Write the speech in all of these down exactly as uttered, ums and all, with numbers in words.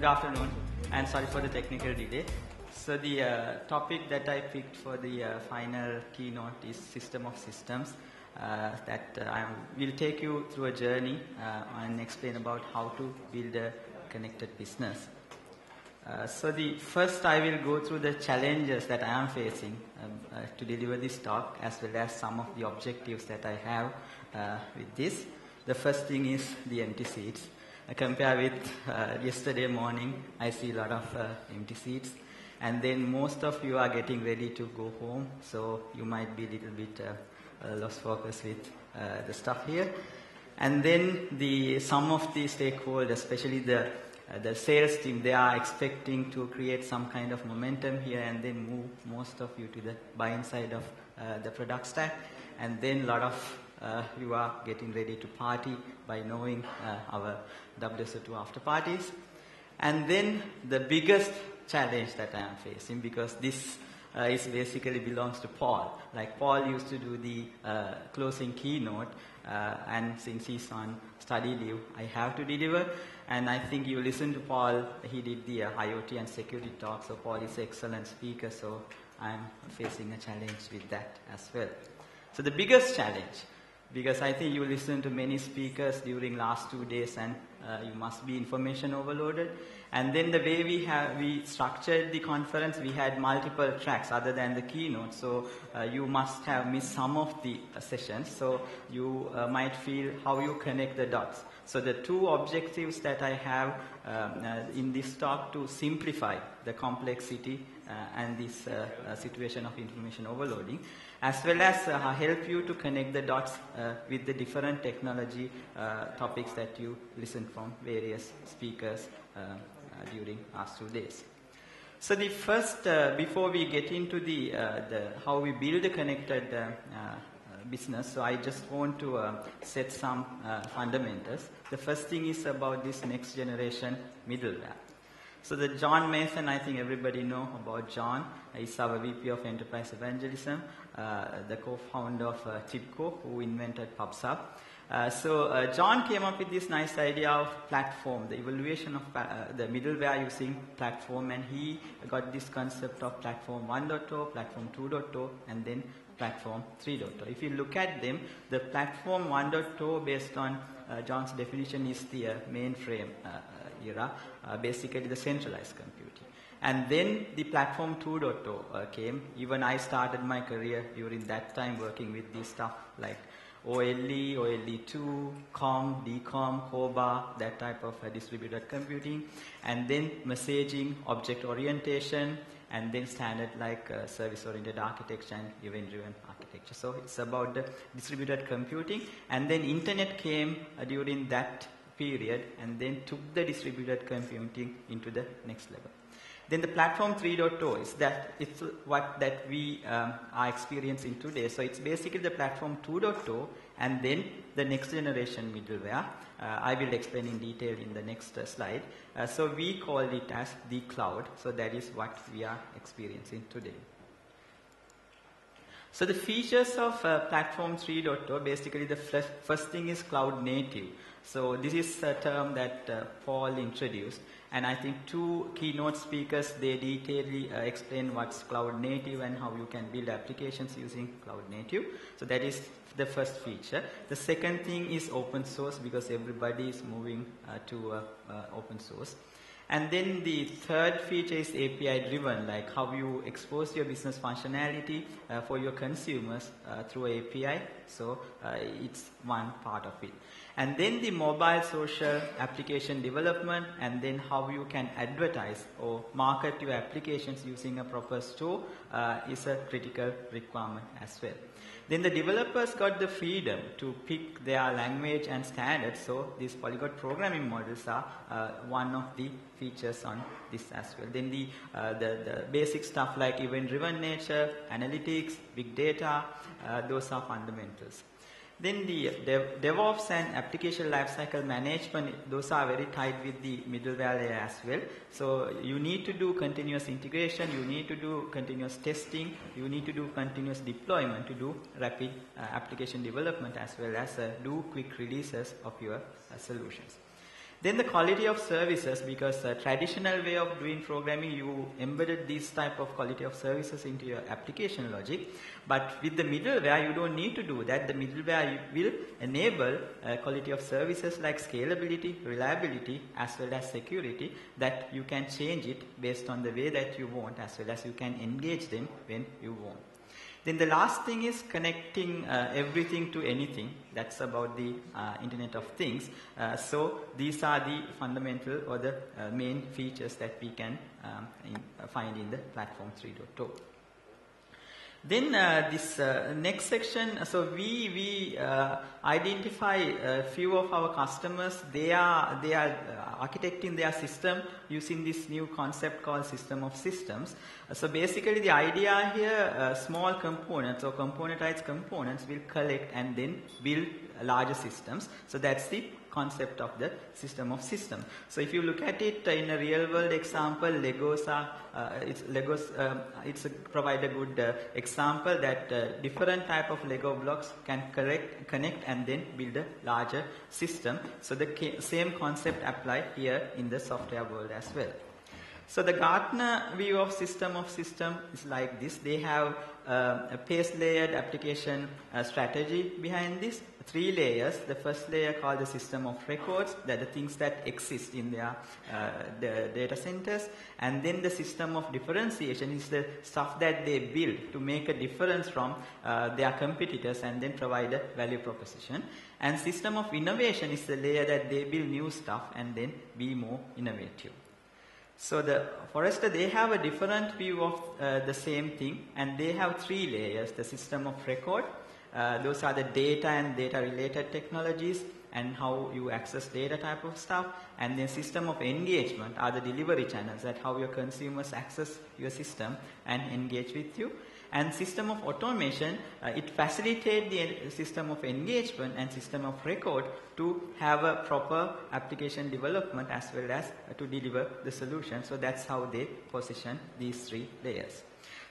Good afternoon, and sorry for the technical delay. So the uh, topic that I picked for the uh, final keynote is system of systems. Uh, that uh, I will take you through a journey uh, and explain about how to build a connected business. Uh, so the first I will go through the challenges that I am facing um, uh, to deliver this talk, as well as some of the objectives that I have uh, with this. The first thing is the empty seats. I compare with uh, yesterday morning, I see a lot of uh, empty seats. And then most of you are getting ready to go home, so you might be a little bit uh, uh, lost focus with uh, the stuff here. And then the some of the stakeholders, especially the, uh, the sales team, they are expecting to create some kind of momentum here and then move most of you to the buying side of uh, the product stack. And then a lot of Uh, you are getting ready to party by knowing uh, our W S O two after parties. And then the biggest challenge that I am facing, because this uh, is basically belongs to Paul. Like Paul used to do the uh, closing keynote, uh, and since he's on study leave, I have to deliver. And I think you listen to Paul, he did the uh, IoT and security talk, so Paul is an excellent speaker, so I'm facing a challenge with that as well. So the biggest challenge, because I think you listen to many speakers during last two days and uh, you must be information overloaded. And then the way we have we structured the conference, we had multiple tracks other than the keynote, so uh, you must have missed some of the uh, sessions, so you uh, might feel how you connect the dots. So the two objectives that I have um, uh, in this talk to simplify the complexity uh, and this uh, uh, situation of information overloading, as well as uh, help you to connect the dots uh, with the different technology uh, topics that you listen from various speakers uh, uh, during last two days. So the first, uh, before we get into the, uh, the how we build a connected uh, uh, business, so I just want to uh, set some uh, fundamentals. The first thing is about this next generation middleware. So the John Mason, I think everybody know about John. He's our V P of Enterprise Evangelism, uh, the co-founder of uh, Tibco, who invented PubSub. Uh, so uh, John came up with this nice idea of platform, the evaluation of uh, the middleware using platform, and he got this concept of platform one point oh, platform two point oh, and then platform three point oh. If you look at them, the platform one point oh, based on uh, John's definition, is the uh, mainframe uh, era, uh, basically the centralized computing. And then the platform two point oh uh, came. Even I started my career during that time working with this stuff like O L E, O L E two, COM, D COM, CORBA, that type of uh, distributed computing. And then messaging, object orientation, and then standard like uh, service-oriented architecture and event-driven architecture. So it's about the distributed computing. And then internet came uh, during that period, and then took the distributed computing into the next level. Then the platform three point oh is that it's what that we um, are experiencing today. So it's basically the platform two point oh and then the next generation middleware. Uh, I will explain in detail in the next uh, slide. Uh, so we call it as the cloud. So that is what we are experiencing today. So the features of uh, platform three point oh, basically the first thing is cloud native. So this is a term that uh, Paul introduced, and I think two keynote speakers, they detailedly uh, explain what's cloud native and how you can build applications using cloud native. So that is the first feature. The second thing is open source, because everybody is moving uh, to uh, uh, open source. And then the third feature is A P I driven, like how you expose your business functionality uh, for your consumers uh, through A P I. So uh, it's one part of it. And then the mobile social application development, and then how you can advertise or market your applications using a proper store uh, is a critical requirement as well. Then the developers got the freedom to pick their language and standards, so these polyglot programming models are uh, one of the features on this as well. Then the, uh, the, the basic stuff like event-driven nature, analytics, big data, uh, those are fundamentals. Then the dev, DevOps and application lifecycle management, those are very tied with the middleware layer as well. So you need to do continuous integration, you need to do continuous testing, you need to do continuous deployment to do rapid uh, application development, as well as uh, do quick releases of your uh, solutions. Then the quality of services, because the traditional way of doing programming, you embedded these type of quality of services into your application logic. But with the middleware, you don't need to do that. The middleware will enable uh, quality of services like scalability, reliability, as well as security, that you can change it based on the way that you want, as well as you can engage them when you want. Then the last thing is connecting uh, everything to anything. That's about the uh, Internet of Things. Uh, so these are the fundamental or the uh, main features that we can um, in, uh, find in the Platform three point oh. Then uh, this uh, next section, so we, we uh, identify a few of our customers. They are, they are uh, architecting their system using this new concept called system of systems. Uh, so basically the idea here, uh, small components or componentized components will collect and then build larger systems. So that's the concept of the system of system. So if you look at it uh, in a real world example, Legos are uh, it's Legos um, it's a, provide a good uh, example that uh, different type of Lego blocks can correct, connect and then build a larger system. So the same concept apply here in the software world as well. So the Gartner view of system of system is like this. They have uh, a PaaS layered application uh, strategy behind this. Three layers. The first layer called the system of records, that the things that exist in their, uh, their data centers. And then the system of differentiation is the stuff that they build to make a difference from uh, their competitors and then provide a value proposition. And system of innovation is the layer that they build new stuff and then be more innovative. So the Forrester, they have a different view of uh, the same thing, and they have three layers. The system of record, Uh, those are the data and data-related technologies and how you access data type of stuff. And then system of engagement are the delivery channels, that how your consumers access your system and engage with you. And system of automation, uh, it facilitates the system of engagement and system of record to have a proper application development as well as uh, to deliver the solution. So that's how they position these three layers.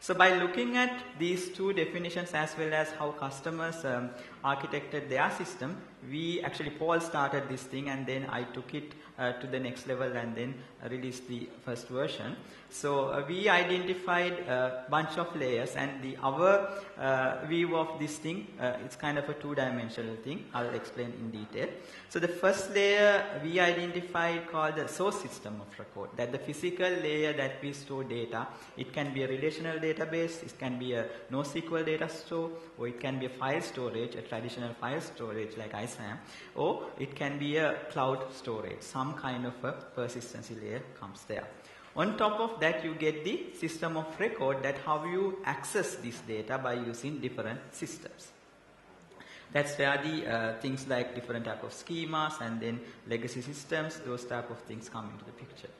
So by looking at these two definitions as well as how customers um, architected their system, we actually, Paul started this thing and then I took it uh, to the next level and then released the first version. So uh, we identified a bunch of layers, and the our uh, view of this thing, uh, it's kind of a two-dimensional thing. I'll explain in detail. So the first layer we identified called the source system of record, that the physical layer that we store data. It can be a relational database, it can be a NoSQL data store, or it can be a file storage, a traditional file storage like I SAM, or it can be a cloud storage. Some kind of a persistency layer comes there. On top of that, you get the system of record, that how you access this data by using different systems. That's where the uh, things like different type of schemas and then legacy systems, those type of things come into the picture.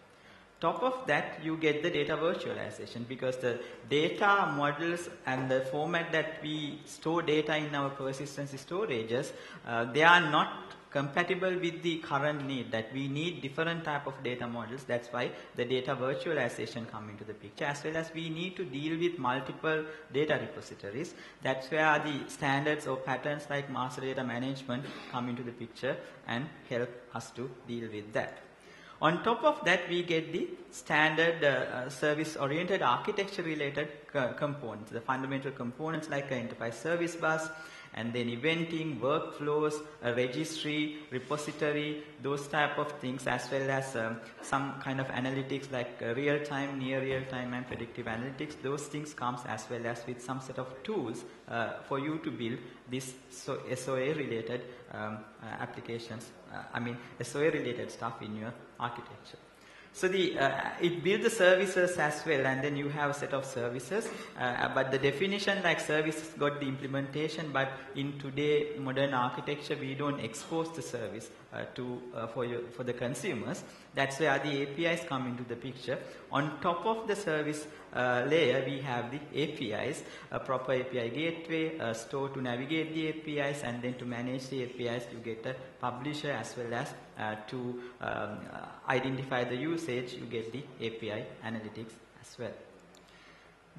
Top of that, you get the data virtualization, because the data models and the format that we store data in our persistency storages, uh, they are not compatible with the current need, that we need different type of data models. That's why the data virtualization come into the picture, as well as we need to deal with multiple data repositories. That's where the standards or patterns like master data management come into the picture and help us to deal with that. On top of that, we get the standard uh, service-oriented architecture-related components, the fundamental components like an Enterprise Service Bus, and then eventing, workflows, a registry, repository, those type of things, as well as um, some kind of analytics like uh, real-time, near real-time, and predictive analytics. Those things comes as well as with some set of tools uh, for you to build this so S O A-related um, uh, applications, uh, I mean S O A-related stuff in your architecture. So the, uh, it builds the services as well, and then you have a set of services. Uh, but the definition like services got the implementation, but in today modern architecture, we don't expose the service uh, to, uh, for, your, for the consumers. That's where the A P Is come into the picture. On top of the service uh, layer, we have the A P Is, a proper A P I gateway, a store to navigate the A P Is, and then to manage the A P Is, you get a publisher, as well as uh, to um, identify the usage, you get the A P I analytics as well.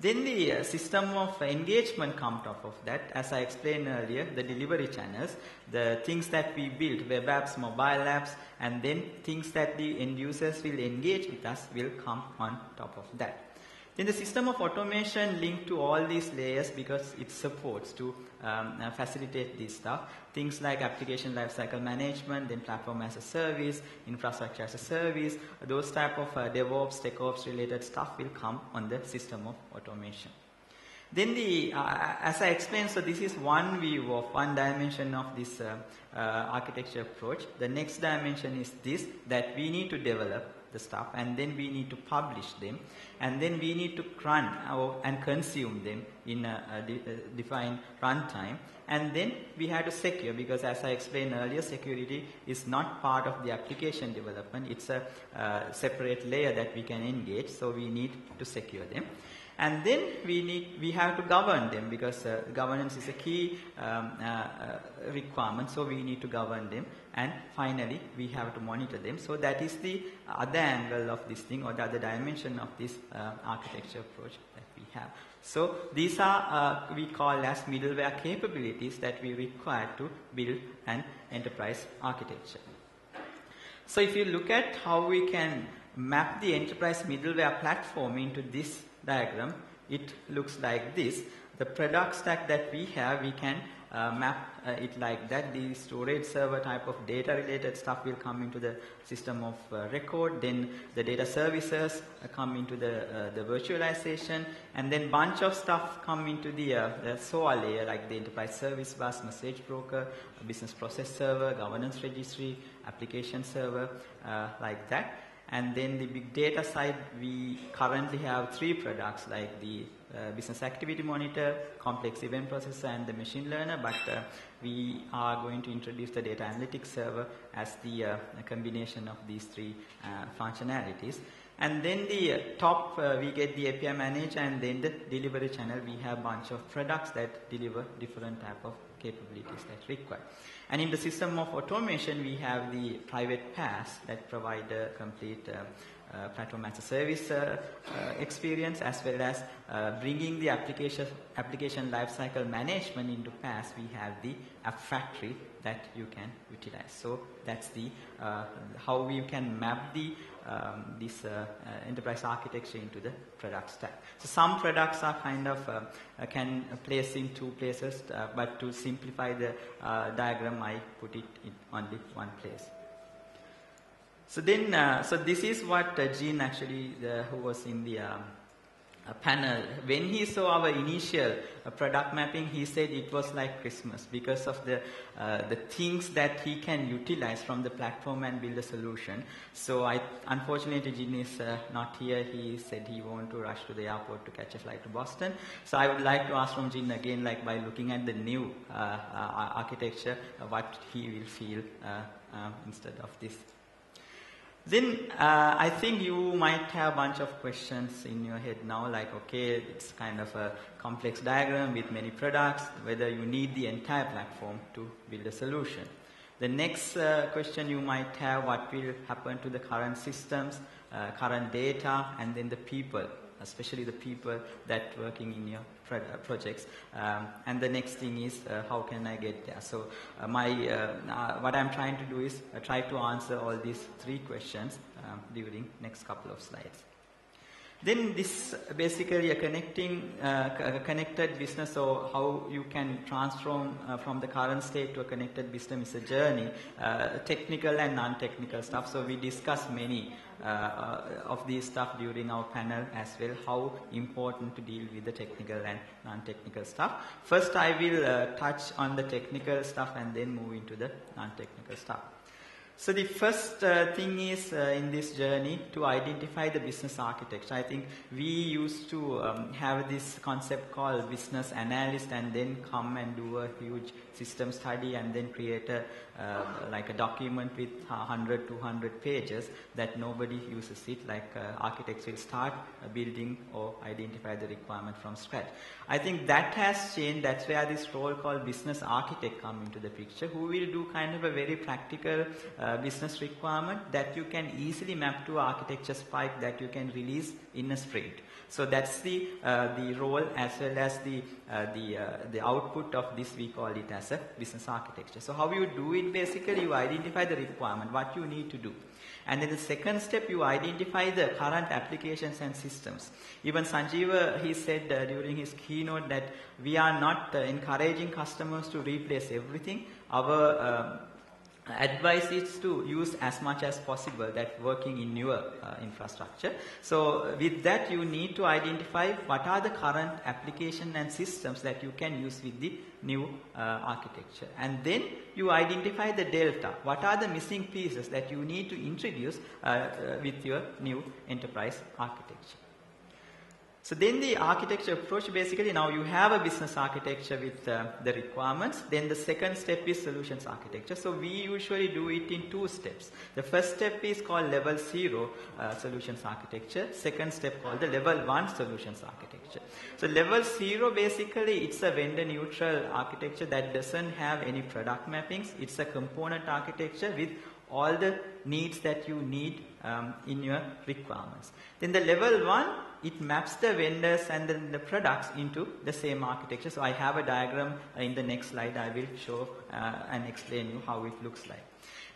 Then the uh, system of engagement comes off of that. As I explained earlier, the delivery channels, the things that we build, web apps, mobile apps, and then things that the end users will engage with us will come on top of that. Then the system of automation linked to all these layers because it supports to um, facilitate this stuff. Things like application lifecycle management, then platform as a service, infrastructure as a service, those type of uh, DevOps, TechOps related stuff will come on the system of automation. Then the, uh, as I explained, so this is one view of one dimension of this uh, uh, architecture approach. The next dimension is this, that we need to develop the stuff and then we need to publish them and then we need to run our, and consume them in a, a, de, a defined runtime, and then we have to secure, because as I explained earlier, security is not part of the application development, it's a uh, separate layer that we can engage, so we need to secure them. And then we need, we have to govern them, because uh, governance is a key um, uh, uh, requirement, so we need to govern them. And finally, we have to monitor them. So that is the other angle of this thing, or the other dimension of this uh, architecture approach that we have. So these are uh, we call as middleware capabilities that we require to build an enterprise architecture. So if you look at how we can map the enterprise middleware platform into this diagram, it looks like this. The product stack that we have, we can uh, map uh, it like that. The storage server type of data related stuff will come into the system of uh, record, then the data services uh, come into the, uh, the virtualization, and then bunch of stuff come into the, uh, the S O A layer, like the enterprise service bus, message broker, business process server, governance registry, application server, uh, like that. And then the big data side, we currently have three products, like the uh, Business Activity Monitor, Complex Event Processor, and the Machine Learner, but uh, we are going to introduce the Data Analytics Server as the uh, combination of these three uh, functionalities. And then the uh, top, uh, we get the A P I Manager, and then the delivery channel, we have a bunch of products that deliver different type of capabilities that require. And in the system of automation, we have the private PaaS that provide a complete uh, uh, platform as a service uh, uh, experience, as well as uh, bringing the application, application lifecycle management into PaaS. We have the app factory that you can utilize. So that's the uh, how we can map the Um, this uh, uh, enterprise architecture into the product stack. So some products are kind of uh, uh, can place in two places, uh, but to simplify the uh, diagram, I put it in only one place. So then, uh, so this is what uh, Jin actually, the, who was in the um, uh, panel, when he saw our initial uh, product mapping, he said it was like Christmas because of the Uh, the things that he can utilize from the platform and build a solution. So I, unfortunately, Jin is uh, not here. He said he wants to rush to the airport to catch a flight to Boston. So I would like to ask from Jin again, like by looking at the new uh, uh, architecture, uh, what he will feel uh, uh, instead of this. Then uh, I think you might have a bunch of questions in your head now, like, okay, it's kind of a complex diagram with many products, whether you need the entire platform to build a solution. The next uh, question you might have, what will happen to the current systems, uh, current data, and then the people, especially the people that working in your projects. Um, and the next thing is, uh, how can I get there? So uh, my, uh, uh, what I'm trying to do is uh, try to answer all these three questions um, during next couple of slides. Then this basically a connecting, uh, connected business, or how you can transform uh, from the current state to a connected business is a journey, uh, technical and non-technical stuff. So we discuss many uh, uh, of these stuff during our panel as well, how important to deal with the technical and non-technical stuff. First, I will uh, touch on the technical stuff and then move into the non-technical stuff. So the first uh, thing is uh, in this journey to identify the business architecture. I think we used to um, have this concept called business analyst and then come and do a huge system study and then create a uh, like a document with one hundred, two hundred pages that nobody uses it, like uh, architects will start building or identify the requirement from scratch. I think that has changed. That's where this role called business architect come into the picture, who will do kind of a very practical uh, business requirement that you can easily map to architecture spike that you can release in a sprint. So that's the uh, the role as well as the uh, the uh, the output of this. We call it as a business architecture. So how you do it? Basically, you identify the requirement, what you need to do. And then the second step, you identify the current applications and systems. Even Sanjiva, he said uh, during his keynote that we are not uh, encouraging customers to replace everything. Our uh, advice is to use as much as possible that working in your uh, infrastructure. So with that, you need to identify what are the current application and systems that you can use with the new uh, architecture. And then you identify the delta. What are the missing pieces that you need to introduce uh, uh, with your new enterprise architecture? So then the architecture approach, basically now you have a business architecture with uh, the requirements. Then the second step is solutions architecture. So we usually do it in two steps. The first step is called level zero uh, solutions architecture. Second step called the level one solutions architecture. So level zero, basically it's a vendor neutral architecture that doesn't have any product mappings. It's a component architecture with all the needs that you need um, in your requirements. Then the level one, it maps the vendors and then the products into the same architecture. So I have a diagram in the next slide. I will show uh, and explain you how it looks like.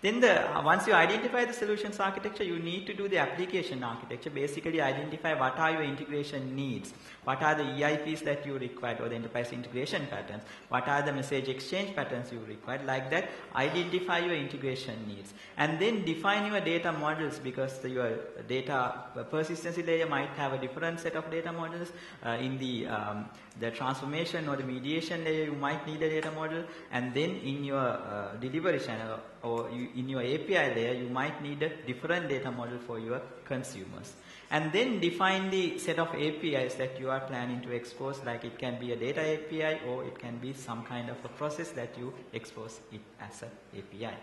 Then the, once you identify the solutions architecture, you need to do the application architecture. Basically identify what are your integration needs, what are the E I Ps that you require, or the enterprise integration patterns, what are the message exchange patterns you require. Like that, identify your integration needs. And then define your data models, because the, your data persistency layer might have a different set of data models. Uh, in the, um, the transformation or the mediation layer, you might need a data model. And then in your uh, delivery channel, or you, in your A P I layer, you might need a different data model for your consumers. And then define the set of A P Is that you are planning to expose, like it can be a data A P I or it can be some kind of a process that you expose it as an A P I.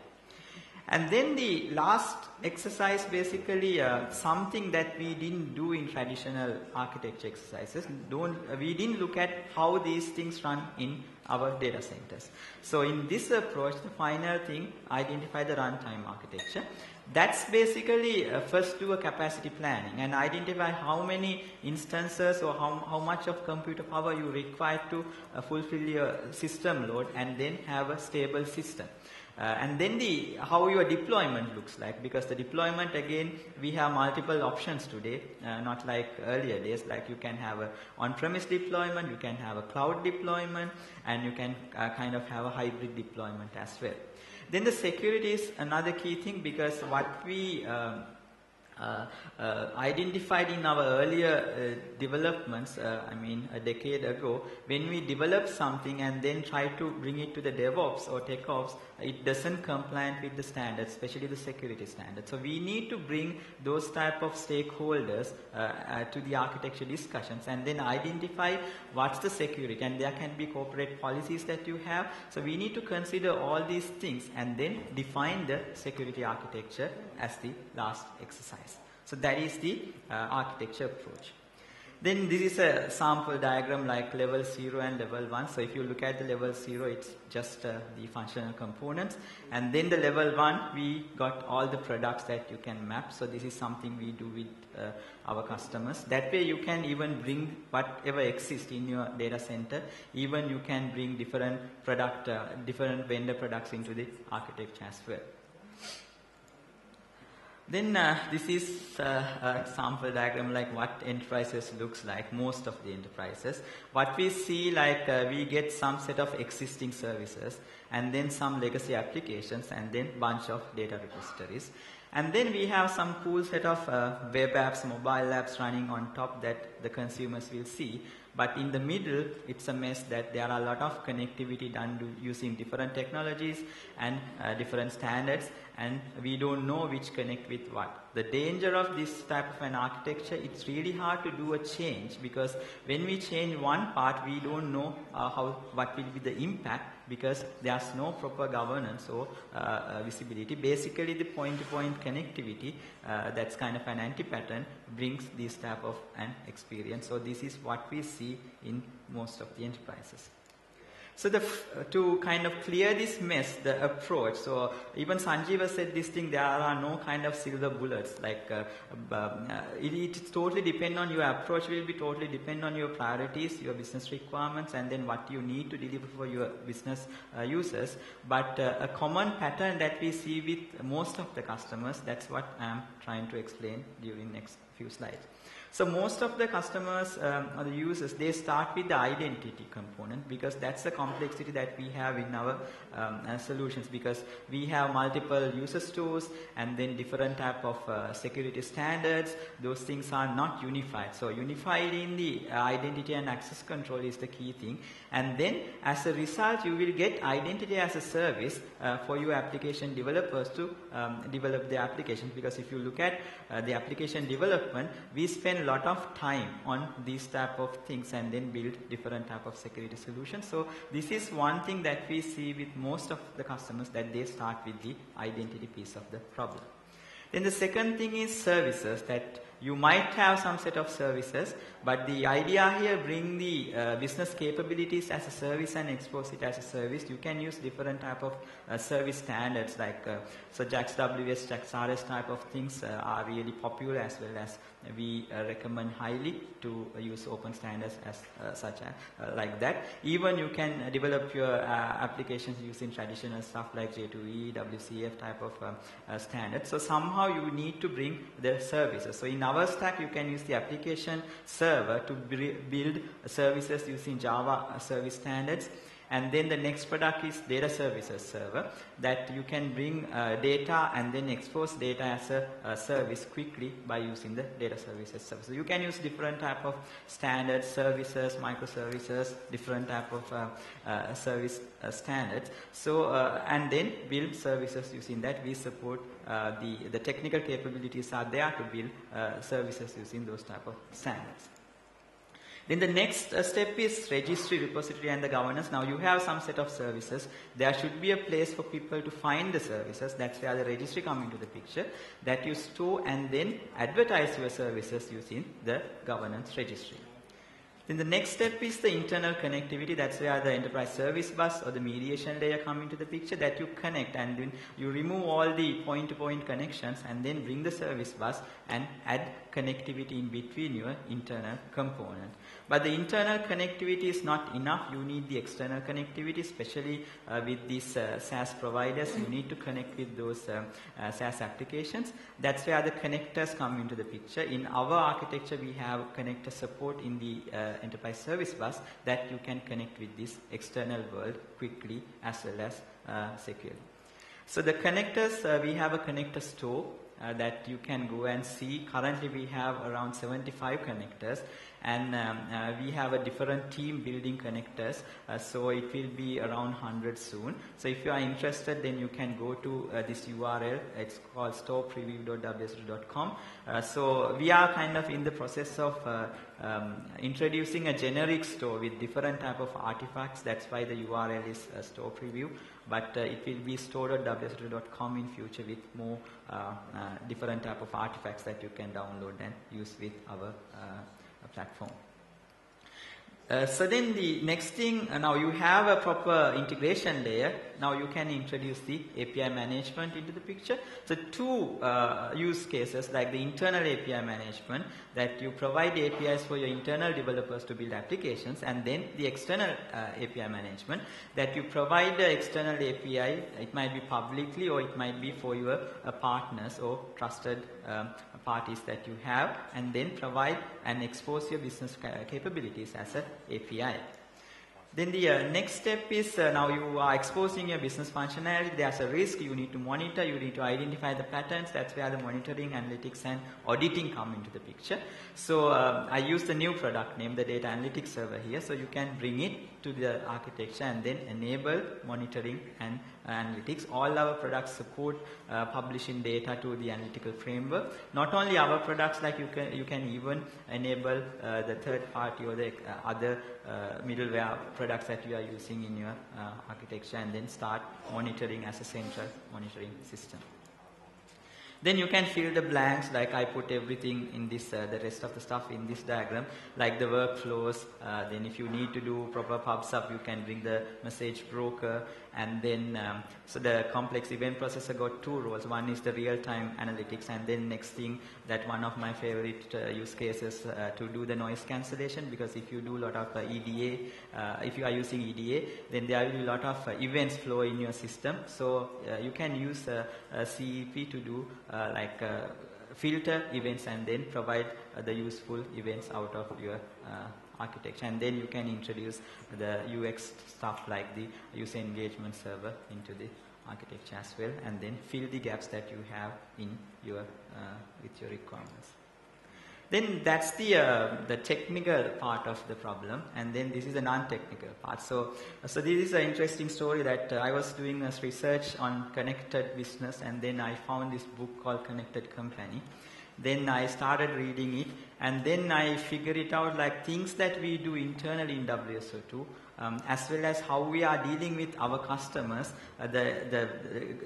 And then the last exercise, basically uh, something that we didn't do in traditional architecture exercises. Don't, we didn't look at how these things run in our data centers. So in this approach, the final thing, identify the runtime architecture. That's basically uh, first do a capacity planning and identify how many instances or how, how much of computer power you require to uh, fulfill your system load, and then have a stable system. Uh, and then the how your deployment looks like, because the deployment, again, we have multiple options today, uh, not like earlier days. Like you can have a on-premise deployment, you can have a cloud deployment, and you can uh, kind of have a hybrid deployment as well. Then the security is another key thing, because what we um, Uh, uh, identified in our earlier uh, developments, uh, I mean a decade ago, when we develop something and then try to bring it to the DevOps or TechOps, it doesn't comply with the standards, especially the security standards. So we need to bring those type of stakeholders uh, uh, to the architecture discussions and then identify what's the security, and there can be corporate policies that you have. So we need to consider all these things and then define the security architecture as the last exercise. So that is the uh, architecture approach. Then this is a sample diagram, like level zero and level one. So if you look at the level zero, it's just uh, the functional components. And then the level one, we got all the products that you can map. So this is something we do with uh, our customers. That way you can even bring whatever exists in your data center. Even you can bring different product, uh, different vendor products into the architecture as well. Then uh, this is uh, a sample diagram, like what enterprises looks like, most of the enterprises. What we see, like uh, we get some set of existing services, and then some legacy applications, and then bunch of data repositories. And then we have some cool set of uh, web apps, mobile apps running on top that the consumers will see. But in the middle, it's a mess that there are a lot of connectivity done to using different technologies and uh, different standards, and we don't know which connect with what. The danger of this type of an architecture, it's really hard to do a change, because when we change one part, we don't know uh, how, what will be the impact, because there's no proper governance or uh, visibility. Basically, the point-to-point connectivity, uh, that's kind of an anti-pattern, brings this type of an experience. So this is what we see in most of the enterprises. So the, to kind of clear this mess, the approach, so even Sanjiva said this thing, there are no kind of silver bullets, like uh, um, uh, it, it totally depend on your approach, will be totally depend on your priorities, your business requirements, and then what you need to deliver for your business uh, users. But uh, a common pattern that we see with most of the customers, that's what I'm trying to explain during next few slides. So most of the customers um, or the users, they start with the identity component, because that's the complexity that we have in our um, uh, solutions, because we have multiple user stores and then different type of uh, security standards. Those things are not unified. So unified in the identity and access control is the key thing. And then as a result, you will get identity as a service uh, for your application developers to um, develop the application, because if you look at uh, the application development, we spend a lot of time on these type of things and then build different type of security solutions. So this is one thing that we see with most of the customers, that they start with the identity piece of the problem. Then the second thing is services, that you might have some set of services, but the idea here, bring the uh, business capabilities as a service and expose it as a service. You can use different type of uh, service standards, like uh, so JAX W S, JAX R S type of things uh, are really popular, as well as we uh, recommend highly to uh, use open standards as uh, such uh, like that. Even you can develop your uh, applications using traditional stuff like J two E, W C F type of uh, uh, standards. So somehow you need to bring the services. So in our stack, you can use the application server to build services using Java service standards. And then the next product is data services server, that you can bring uh, data and then expose data as a, a service quickly by using the data services server. So you can use different type of standard services, microservices, different type of uh, uh, service uh, standards. So uh, and then build services using that. We support uh, the the technical capabilities are there to build uh, services using those type of standards. Then the next step is registry, repository, and the governance. Now you have some set of services. There should be a place for people to find the services. That's where the registry comes into the picture, that you store and then advertise your services using the governance registry. Then the next step is the internal connectivity. That's where the enterprise service bus or the mediation layer come into the picture, that you connect and then you remove all the point-to-point connections and then bring the service bus and add connectivity in between your internal component. But the internal connectivity is not enough. You need the external connectivity, especially uh, with these uh, SaaS providers. You need to connect with those um, uh, SaaS applications. That's where the connectors come into the picture. In our architecture, we have connector support in the uh, enterprise service bus, that you can connect with this external world quickly as well as uh, securely. So the connectors, uh, we have a connector store uh, that you can go and see. Currently we have around seventy-five connectors, and um, uh, we have a different team building connectors, uh, so it will be around one hundred soon. So if you are interested, then you can go to uh, this U R L. It's called store preview dot w s o two dot com. Uh, so we are kind of in the process of uh, um, introducing a generic store with different type of artifacts. That's why the U R L is uh, store preview, but uh, it will be store dot w s o two dot com in future, with more uh, uh, different type of artifacts that you can download and use with our uh, platform. Uh, so then the next thing, uh, now you have a proper integration layer. Now you can introduce the A P I management into the picture. So two uh, use cases, like the internal A P I management, that you provide A P Is for your internal developers to build applications, and then the external uh, A P I management, that you provide the external A P I. It might be publicly or it might be for your uh, partners or trusted um, parties that you have, and then provide and expose your business ca capabilities as a A P I. Then the uh, next step is uh, now you are exposing your business functionality. There's a risk. You need to monitor. You need to identify the patterns. That's where the monitoring, analytics, and auditing come into the picture. So uh, I use the new product name, the Data Analytics Server here. So you can bring it to the architecture and then enable monitoring and analytics. All our products support uh, publishing data to the analytical framework. Not only our products, like you can you can even enable uh, the third party or the uh, other uh, middleware products that you are using in your uh, architecture, and then start monitoring as a central monitoring system. Then you can fill the blanks, like I put everything in this, uh, the rest of the stuff in this diagram, like the workflows. Uh, then if you need to do proper PubSub, you can bring the message broker. And then, um, so the complex event processor got two roles. One is the real-time analytics, and then next thing, that one of my favorite uh, use cases uh, to do the noise cancellation, because if you do a lot of uh, E D A, uh, if you are using E D A, then there will be a lot of uh, events flow in your system. So uh, you can use uh, a C E P to do uh, like uh, filter events and then provide uh, the useful events out of your uh, architecture, and then you can introduce the U X stuff like the user engagement server into the architecture as well, and then fill the gaps that you have in your uh, with your requirements. Then that's the uh, the technical part of the problem, and then this is the non-technical part. So, so this is an interesting story that uh, I was doing this research on connected business, and then I found this book called Connected Company. Then I started reading it, and then I figured it out, like things that we do internally in W S O two, um, as well as how we are dealing with our customers. Uh, the, the,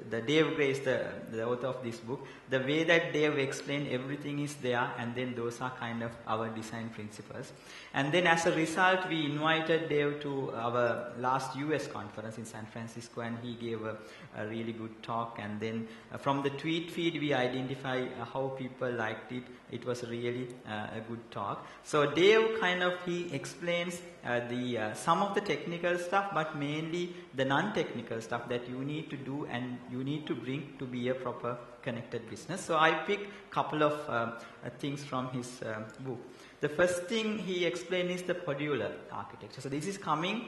the Dave Gray is the, the author of this book. The way that Dave explained everything is there, and then those are kind of our design principles. And then as a result, we invited Dave to our last U S conference in San Francisco, and he gave a, a really good talk. And then uh, from the tweet feed, we identify uh, how people liked it. It was really uh, a good talk. So Dave kind of, he explains uh, the uh, some of the technical stuff, but mainly the non-technical stuff that you need to do and you need to bring to be a proper connected business. So I picked a couple of uh, things from his uh, book. The first thing he explained is the podular architecture. So this is coming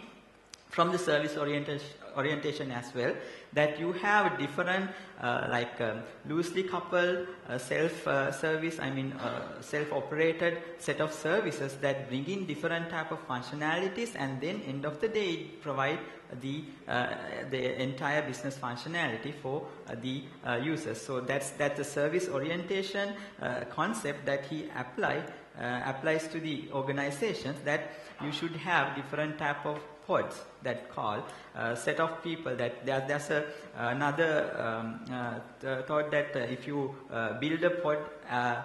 from the service orientation, orientation as well, that you have different uh, like um, loosely coupled uh, self-service, uh, I mean uh, self-operated set of services that bring in different type of functionalities, and then end of the day it provide the uh, the entire business functionality for uh, the uh, users. So that's that's the service orientation uh, concept that he applied uh, applies to the organizations, that you should have different type of pods that call uh, set of people. That there, there's a, another um, uh, th thought that uh, if you uh, build a pod, uh,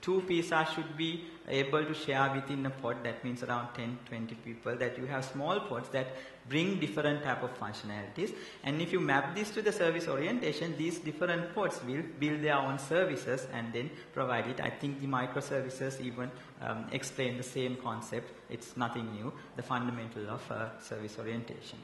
two P S R should be able to share within a pod. That means around ten, twenty people, that you have small pods that bring different type of functionalities. And if you map this to the service orientation, these different pods will build their own services and then provide it. I think the microservices even um, explain the same concept. It's nothing new, the fundamental of uh, service orientation.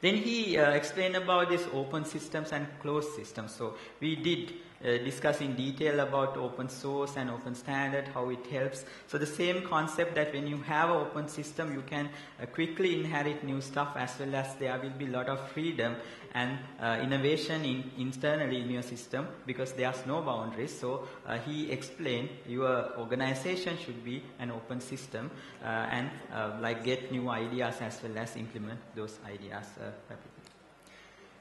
Then he uh, explained about this open systems and closed systems. So we did Uh, discuss in detail about open source and open standard, how it helps. So the same concept that when you have an open system, you can uh, quickly inherit new stuff, as well as there will be a lot of freedom and uh, innovation in, internally in your system, because there are no boundaries. So uh, he explained your organization should be an open system uh, and uh, like get new ideas as well as implement those ideas uh, rapidly.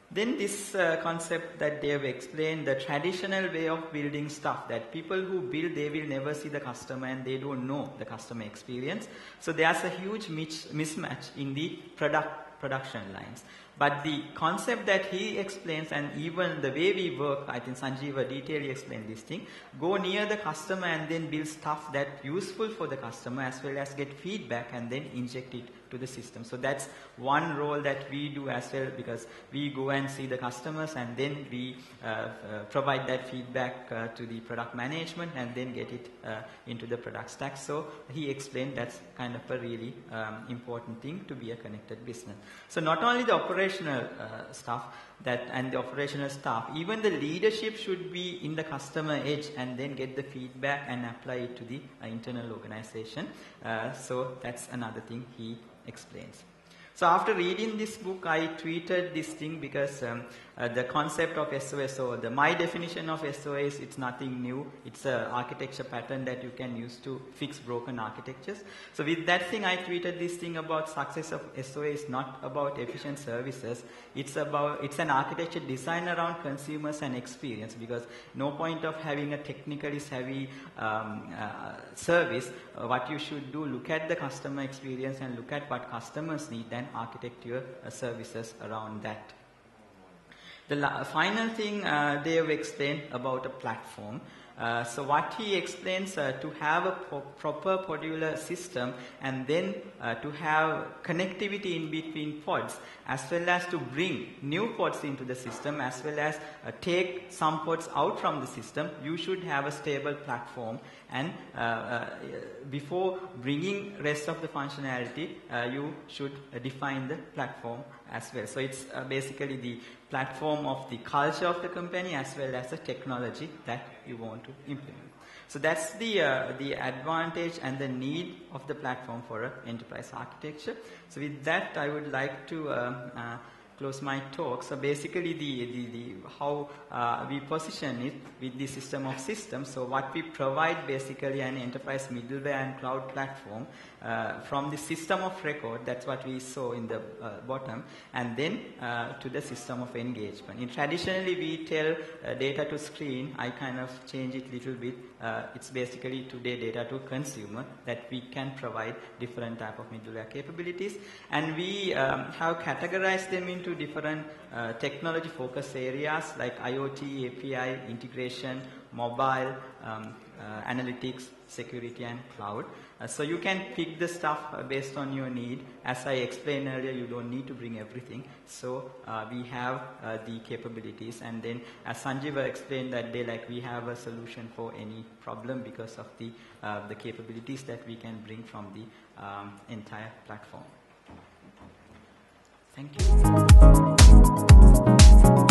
Then this uh, concept that Dave explained, the traditional way of building stuff, that people who build, they will never see the customer and they don't know the customer experience. So there's a huge mismatch in the product production lines. But the concept that he explains, and even the way we work, I think Sanjiva detailed explained this thing, go near the customer and then build stuff that's useful for the customer, as well as get feedback and then inject it to the system. So that's one role that we do as well, because we go and see the customers and then we uh, uh, provide that feedback uh, to the product management and then get it uh, into the product stack. So he explained that's kind of a really um, important thing to be a connected business. So not only the operator Uh, staff that and the operational staff, even the leadership should be in the customer edge and then get the feedback and apply it to the uh, internal organization. Uh, so that's another thing he explains. So after reading this book, I tweeted this thing because um, uh, the concept of S O A, or the, my definition of S O A is it's nothing new. It's an architecture pattern that you can use to fix broken architectures. So with that thing, I tweeted this thing about success of S O A is not about efficient services. It's about, it's an architecture designed around consumers and experience, because no point of having a technically savvy um, uh, service. Uh, what you should do, look at the customer experience and look at what customers need, and architecture uh, services around that. The final thing uh, Dave explained about a platform. Uh, so what he explains, uh, to have a pro proper podular system, and then uh, to have connectivity in between pods, as well as to bring new pods into the system, as well as uh, take some pods out from the system, you should have a stable platform. And uh, uh, before bringing rest of the functionality, uh, you should uh, define the platform as well. So it's uh, basically the platform of the culture of the company, as well as the technology that you want to implement. So that's the, uh, the advantage and the need of the platform for an enterprise architecture. So with that, I would like to um, uh, close my talk. So basically the, the, the how uh, we position it with the system of systems. So what we provide basically an enterprise middleware and cloud platform uh, from the system of record, that's what we saw in the uh, bottom, and then uh, to the system of engagement. In traditionally we tell uh, data to screen, I kind of change it a little bit. Uh, it's basically today data to consumer, that we can provide different type of middleware capabilities. And we um, have categorized them into different uh, technology focus areas like IoT, A P I, integration, mobile, um, uh, analytics, security, and cloud. Uh, so you can pick the stuff uh, based on your need. As I explained earlier, you don't need to bring everything. So uh, we have uh, the capabilities. And then as Sanjiva explained that day, like we have a solution for any problem because of the, uh, the capabilities that we can bring from the um, entire platform. Thank you.